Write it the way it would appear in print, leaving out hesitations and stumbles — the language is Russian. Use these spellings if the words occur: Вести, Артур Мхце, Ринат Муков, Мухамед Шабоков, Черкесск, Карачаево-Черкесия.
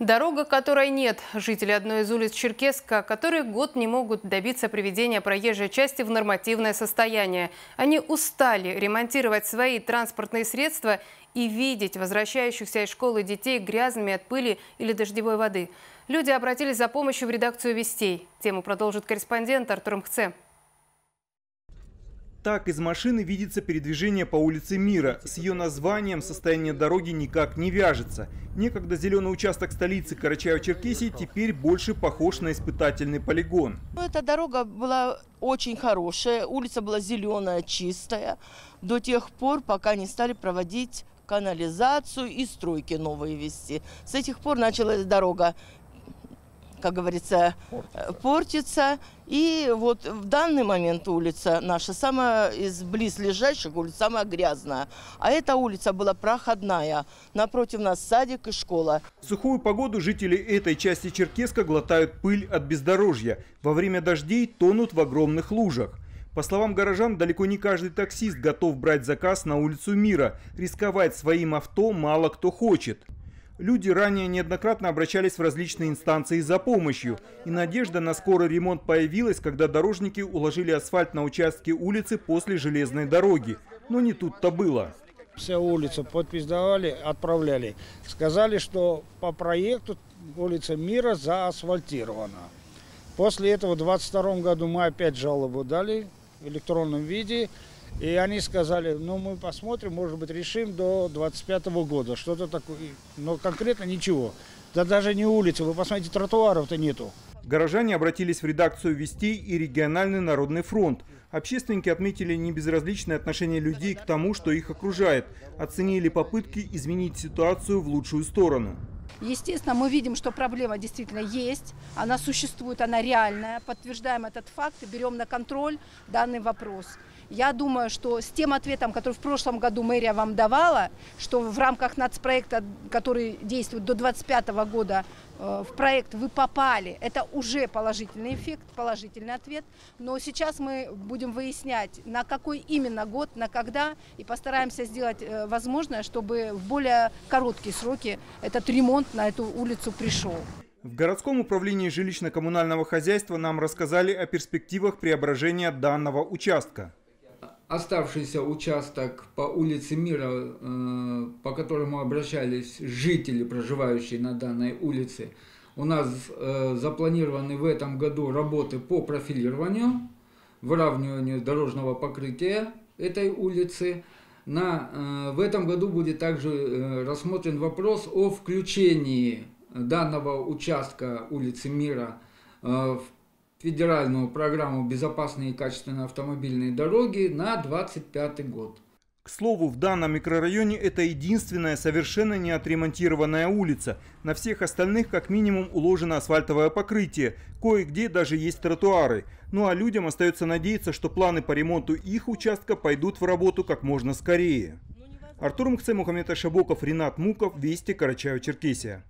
Дорога, которой нет. Жители одной из улиц Черкесска, которые год не могут добиться приведения проезжей части в нормативное состояние. Они устали ремонтировать свои транспортные средства и видеть возвращающихся из школы детей грязными от пыли или дождевой воды. Люди обратились за помощью в редакцию «Вестей». Тему продолжит корреспондент Артур Мхце. Так из машины видится передвижение по улице Мира. С ее названием состояние дороги никак не вяжется. Некогда зеленый участок столицы Карачаево-Черкесии теперь больше похож на испытательный полигон. Эта дорога была очень хорошая, улица была зеленая, чистая, до тех пор, пока не стали проводить канализацию и стройки новые вести. С этих пор началась дорога, как говорится, портится. И вот в данный момент улица наша, самая из близлежащих улиц, самая грязная. А эта улица была проходная. Напротив нас садик и школа. В сухую погоду жители этой части Черкесска глотают пыль от бездорожья. Во время дождей тонут в огромных лужах. По словам горожан, далеко не каждый таксист готов брать заказ на улицу Мира. Рисковать своим авто мало кто хочет. Люди ранее неоднократно обращались в различные инстанции за помощью. И надежда на скорый ремонт появилась, когда дорожники уложили асфальт на участке улицы после железной дороги. Но не тут-то было. Вся улица подпись давали, отправляли. Сказали, что по проекту улица Мира заасфальтирована. После этого в 2022 году мы опять жалобу дали в электронном виде. И они сказали, ну мы посмотрим, может быть решим до 2025 года, что-то такое, но конкретно ничего. Да даже не улицы, вы посмотрите, тротуаров-то нету. Горожане обратились в редакцию «Вестей» и региональный народный фронт. Общественники отметили небезразличное отношение людей к тому, что их окружает. Оценили попытки изменить ситуацию в лучшую сторону. Естественно, мы видим, что проблема действительно есть, она существует, она реальная. Подтверждаем этот факт и берем на контроль данный вопрос. Я думаю, что с тем ответом, который в прошлом году мэрия вам давала, что в рамках нацпроекта, который действует до 2025 года, в проект вы попали, это уже положительный эффект, положительный ответ. Но сейчас мы будем выяснять, на какой именно год, на когда, и постараемся сделать возможное, чтобы в более короткие сроки этот ремонт на эту улицу пришел. В городском управлении жилищно-коммунального хозяйства нам рассказали о перспективах преображения данного участка. Оставшийся участок по улице Мира, по которому обращались жители, проживающие на данной улице, у нас запланированы в этом году работы по профилированию, выравниванию дорожного покрытия этой улицы. В этом году будет также рассмотрен вопрос о включении данного участка улицы Мира в федеральную программу «Безопасные и качественные автомобильные дороги» на 2025 год. К слову, в данном микрорайоне это единственная совершенно не отремонтированная улица. На всех остальных как минимум уложено асфальтовое покрытие. Кое-где даже есть тротуары. Ну а людям остается надеяться, что планы по ремонту их участка пойдут в работу как можно скорее. Артур Мхце, Мухамед Шабоков, Ринат Муков, «Вести», Карачаево-Черкесия.